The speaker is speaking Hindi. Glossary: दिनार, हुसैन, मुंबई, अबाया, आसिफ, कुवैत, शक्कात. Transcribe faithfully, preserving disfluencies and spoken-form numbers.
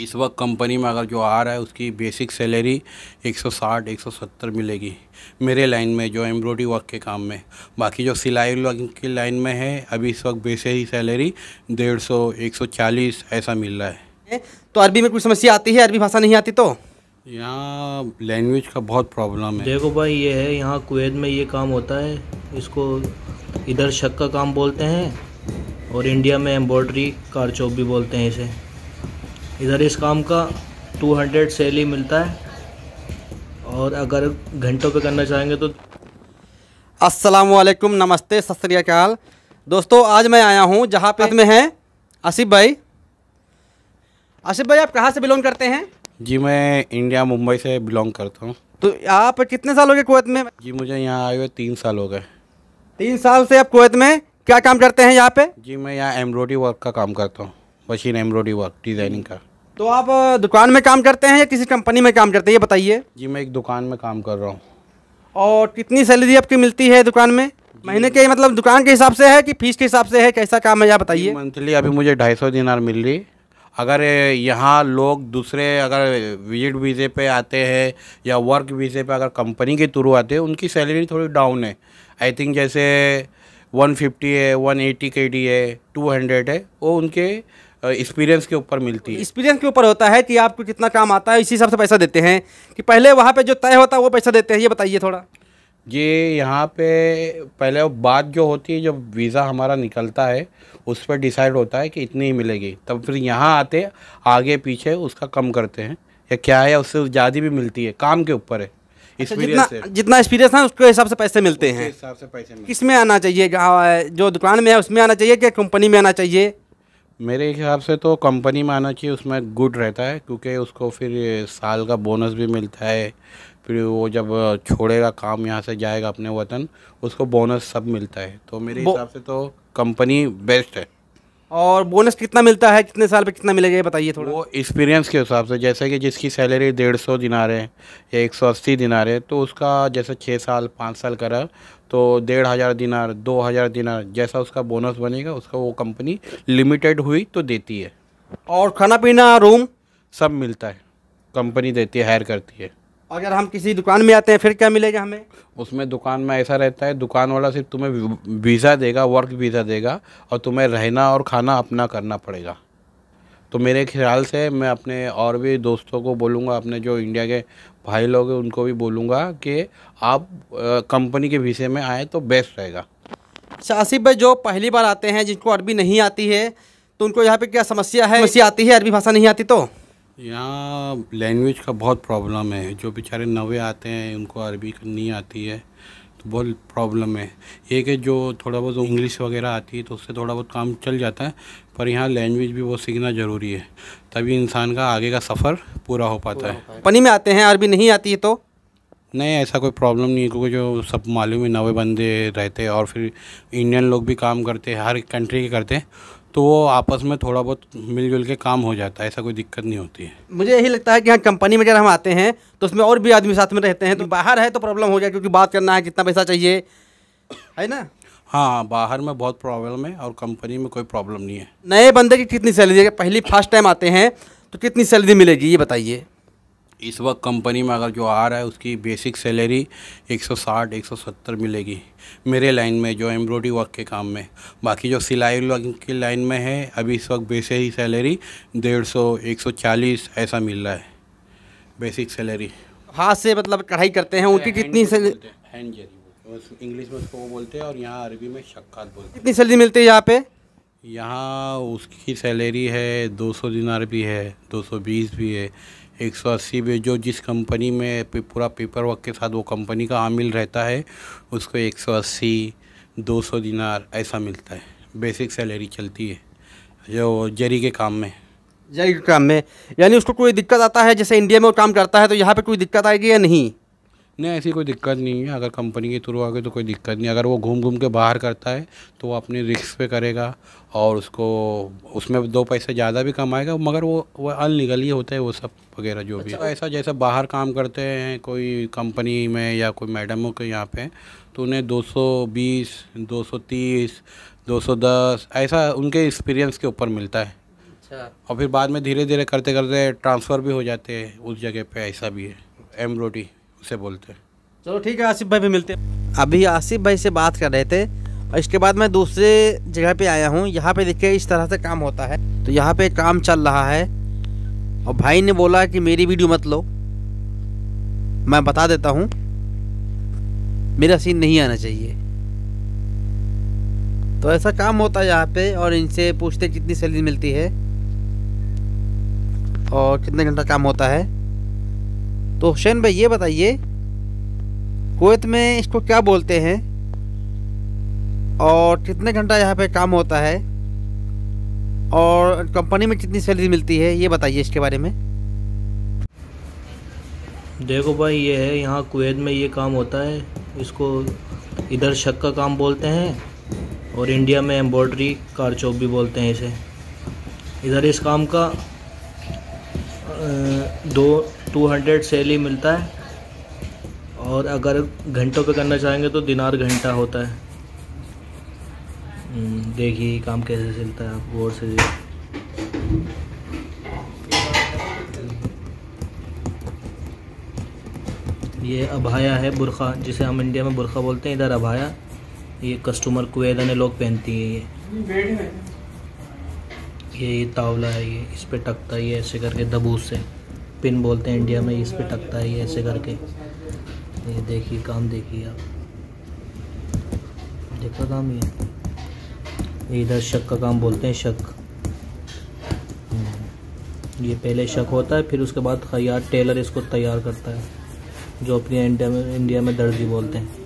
इस वक्त कंपनी में अगर जो आ रहा है उसकी बेसिक सैलरी एक सौ साठ एक सौ सत्तर मिलेगी मेरे लाइन में जो एम्ब्रॉयडरी वर्क के काम में। बाकी जो सिलाई वर्क की लाइन में है अभी इस वक्त बेसे ही सैलरी डेढ़ सौ एक सौ चालीस ऐसा मिल रहा है। तो अरबी में कुछ समस्या आती है, अरबी भाषा नहीं आती तो यहाँ लैंग्वेज का बहुत प्रॉब्लम है। देखो भाई ये है, यहाँ कुवैत में ये काम होता है, इसको इधर शक का काम बोलते हैं और इंडिया में एम्ब्रॉयडरी कारचोप भी बोलते हैं इसे। इधर इस काम का दो सौ सैलरी मिलता है और अगर घंटों पे करना चाहेंगे तो। अस्सलामुअलैकुम, नमस्ते, सत श्री अकाल दोस्तों। आज मैं आया हूँ जहाँ पे में हैं आसिफ भाई। आसिफ भाई, आप कहाँ से बिलोंग करते हैं? जी मैं इंडिया मुंबई से बिलोंग करता हूँ। तो आप कितने साल हो गए कुवैत में? जी मुझे यहाँ आए हुए तीन साल हो गए। तीन साल से आप कुवैत में क्या काम करते हैं यहाँ पे? जी मैं यहाँ एम्ब्रॉयडरी वर्क का काम करता हूँ, मशीन एम्ब्रॉयडरी वर्क डिज़ाइनिंग का। तो आप दुकान में काम करते हैं या किसी कंपनी में काम करते हैं, ये बताइए। जी मैं एक दुकान में काम कर रहा हूँ। और कितनी सैलरी आपकी मिलती है दुकान में महीने के, मतलब दुकान के हिसाब से है कि फीस के हिसाब से है, कैसा काम है यहाँ बताइए। मंथली अभी मुझे ढाई सौ दिनार मिल रही। अगर यहाँ लोग दूसरे अगर विजिट वीज़े पे आते हैं या वर्क वीज़े पे अगर कंपनी के थ्रू आते हैं उनकी सैलरी थोड़ी डाउन है। आई थिंक जैसे एक सौ पचास है, एक सौ अस्सी केडी है, दो सौ है, वो उनके एक्सपीरियंस के ऊपर मिलती है। एक्सपीरियंस के ऊपर होता है कि आपको कितना काम आता है, इसी हिसाब से पैसा देते हैं कि पहले वहाँ पे जो तय होता है वो पैसा देते हैं, ये बताइए थोड़ा। ये यहाँ पे पहले बात जो होती है, जब वीज़ा हमारा निकलता है उस पर डिसाइड होता है कि इतनी ही मिलेगी, तब फिर यहाँ आते आगे पीछे उसका कम करते हैं या क्या है, उससे ज़्यादा भी मिलती है, काम के ऊपर है। अच्छा, जितना जितना एक्सपीरियंस है उसके हिसाब से पैसे मिलते हैं। हिसाब से पैसे किस में आना चाहिए, जो दुकान में है उसमें आना चाहिए कि कंपनी में आना चाहिए? मेरे हिसाब से तो कंपनी में आना चाहिए, उसमें गुड रहता है क्योंकि उसको फिर साल का बोनस भी मिलता है। फिर वो जब छोड़ेगा काम, यहाँ से जाएगा अपने वतन, उसको बोनस सब मिलता है। तो मेरे हिसाब से तो कंपनी बेस्ट है। और बोनस कितना मिलता है, कितने साल पे कितना मिलेगा, ये बताइए थोड़ा। वो एक्सपीरियंस के हिसाब से, जैसे कि जिसकी सैलरी डेढ़ सौ दिनार है या एक सौ अस्सी दिनार है तो उसका जैसे छः साल पाँच साल करा तो डेढ़ हज़ार दिनार दो हज़ार दिनार जैसा उसका बोनस बनेगा उसका वो कंपनी लिमिटेड हुई तो देती है। और खाना पीना रूम सब मिलता है, कंपनी देती है, हायर करती है। अगर हम किसी दुकान में आते हैं फिर क्या मिलेगा हमें? उसमें दुकान में ऐसा रहता है, दुकान वाला सिर्फ तुम्हें वीज़ा देगा, वर्क वीज़ा देगा और तुम्हें रहना और खाना अपना करना पड़ेगा। तो मेरे ख्याल से मैं अपने और भी दोस्तों को बोलूँगा, अपने जो इंडिया के भाई लोग हैं उनको भी बोलूँगा कि आप कंपनी के वीज़े में आएँ तो बेस्ट रहेगा। अच्छा आसिफ भाई, जो पहली बार आते हैं जिनको अरबी नहीं आती है तो उनको यहाँ पर क्या समस्या है? समस्या आती है, अरबी भाषा नहीं आती तो? यहाँ लैंग्वेज का बहुत प्रॉब्लम है, जो बेचारे नवे आते हैं उनको अरबी नहीं आती है तो बहुत प्रॉब्लम है। ये कि जो थोड़ा बहुत इंग्लिश वगैरह आती है तो उससे थोड़ा बहुत काम चल जाता है, पर यहाँ लैंग्वेज भी बहुत सीखना ज़रूरी है, तभी इंसान का आगे का सफ़र पूरा हो पाता है। पनी में आते हैं अरबी नहीं आती है तो? नहीं, ऐसा कोई प्रॉब्लम नहीं है क्योंकि जो सब मालूम है नवे बंदे रहते हैं और फिर इंडियन लोग भी काम करते हैं, हर कंट्री के करते हैं, तो वो आपस में थोड़ा बहुत मिलजुल के काम हो जाता है, ऐसा कोई दिक्कत नहीं होती है। मुझे यही लगता है कि यहाँ कंपनी में अगर हम आते हैं तो उसमें और भी आदमी साथ में रहते हैं, तो बाहर है तो प्रॉब्लम हो जाए क्योंकि बात करना है, कितना पैसा चाहिए, है ना। हाँ, बाहर में बहुत प्रॉब्लम है और कंपनी में कोई प्रॉब्लम नहीं है। नए बंदे की कितनी सैलरी, पहली फर्स्ट टाइम आते हैं तो कितनी सैलरी मिलेगी, ये बताइए। इस वक्त कंपनी में अगर जो आ रहा है उसकी बेसिक सैलरी एक सौ साठ एक सौ सत्तर मिलेगी मेरे लाइन में जो एम्ब्रॉयडरी वर्क के काम में। बाकी जो सिलाई वर्क की लाइन में है अभी इस वक्त बेसे ही सैलरी डेढ़ सौ एक सौ चालीस ऐसा मिल रहा है बेसिक सैलरी। हाथ से मतलब कढ़ाई करते हैं उनकी कितनी सैलरी? हैंड जरी, इंग्लिश में उसको वो बोलते हैं और यहाँ अरबी में शक्कात बोलते हैं। कितनी सैलरी मिलती है यहाँ पे? यहाँ उसकी सैलरी है दो सौ दिनार भी है, दो सौ बीस भी है, एक सौ अस्सी भी। जो जिस कंपनी में पूरा पेपर वर्क के साथ वो कंपनी का आमिल रहता है उसको एक सौ अस्सी दो सौ दिनार ऐसा मिलता है बेसिक सैलरी चलती है जो जरी के काम में। जरी के काम में यानी उसको कोई दिक्कत आता है, जैसे इंडिया में वो काम करता है तो यहाँ पे कोई दिक्कत आएगी या नहीं? नहीं, ऐसी कोई दिक्कत नहीं है, अगर कंपनी के थ्रू आ गए तो कोई दिक्कत नहीं। अगर वो घूम घूम के बाहर करता है तो वो अपने रिस्क पे करेगा और उसको उसमें दो पैसे ज़्यादा भी कमाएगा, मगर वो वो अनलीगली होता है वो सब वगैरह जो भी। अच्छा, ऐसा जैसा बाहर काम करते हैं कोई कंपनी में या कोई मैडमों के यहाँ पे तो उन्हें दो सौ बीस दो सौ तीस दो सौ दस ऐसा उनके एक्सपीरियंस के ऊपर मिलता है। अच्छा। और फिर बाद में धीरे धीरे करते करते ट्रांसफ़र भी हो जाते हैं उस जगह पे, ऐसा भी है, एम्ब्रोडी उसे बोलते हैं। चलो ठीक है, आसिफ भाई भी मिलते हैं। अभी आसिफ भाई से बात कर रहे थे और इसके बाद मैं दूसरे जगह पे आया हूँ। यहाँ पे देखिए इस तरह से काम होता है, तो यहाँ पे काम चल रहा है और भाई ने बोला कि मेरी वीडियो मत लो, मैं बता देता हूँ, मेरा सीन नहीं आना चाहिए। तो ऐसा काम होता है यहाँ पे, और इनसे पूछते कितनी सैलरी मिलती है और कितने घंटा काम होता है। तो हुसैन भाई ये बताइए, कुवैत में इसको क्या बोलते हैं और कितने घंटा यहाँ पे काम होता है और कंपनी में कितनी सैलरी मिलती है, ये बताइए इसके बारे में। देखो भाई, ये है यहाँ कुवैत में ये काम होता है, इसको इधर शक का काम बोलते हैं और इंडिया में एम्ब्रॉयडरी कारचोप भी बोलते हैं इसे। इधर इस काम का दो टू हंड्रेड सैलरी मिलता है, और अगर घंटों पे करना चाहेंगे तो दिनार घंटा होता है। देखिए काम कैसे चलता है, आप गौर से। ये अबाया है, बुरखा, जिसे हम इंडिया में बुरखा बोलते हैं, इधर अबाया ये कस्टमर कुवैदाने लोग पहनती हैं। ये ये तावला है, ये इस पे टकता है, ये ऐसे करके दबूस से, पिन बोलते हैं इंडिया में, इस पे टकता है ये ऐसे करके। ये देखिए काम, देखिए आप, देखा काम। ये इधर शक का काम बोलते हैं, शक। ये पहले शक होता है, फिर उसके बाद खयार टेलर इसको तैयार करता है, जो अपने इंडिया में इंडिया में दर्जी बोलते हैं।